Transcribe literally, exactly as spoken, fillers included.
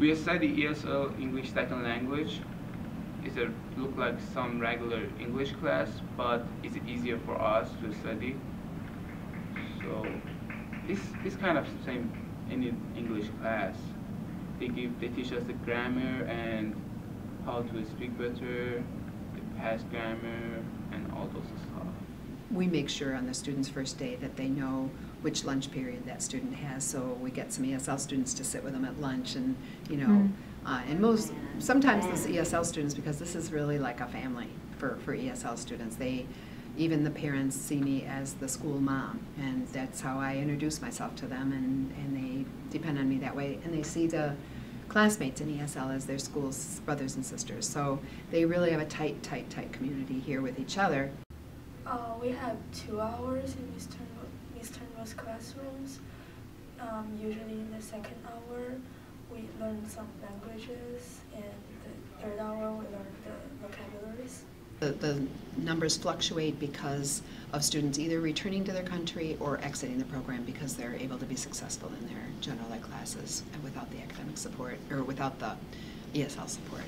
We study E S L, English Second Language. It look like some regular English class, but it's easier for us to study. So it's, it's kind of same in English class. They give they teach us the grammar and how to speak better, the past grammar, and all those stuff. We make sure on the students' first day that they know which lunch period that student has. So we get some E S L students to sit with them at lunch, and you know, mm. uh, and most sometimes those E S L students, because this is really like a family for for E S L students. They, even the parents, see me as the school mom, and that's how I introduce myself to them, and and they depend on me that way, and they see the classmates in E S L as their school's brothers and sisters. So they really have a tight, tight, tight community here with each other. Uh, we have two hours in Miss Turnbull's classrooms. Um, usually in the second hour, we learn some languages, and the third hour, we learn the vocabularies. The, the numbers fluctuate because of students either returning to their country or exiting the program because they're able to be successful in their general ed classes and without the academic support or without the E S L support.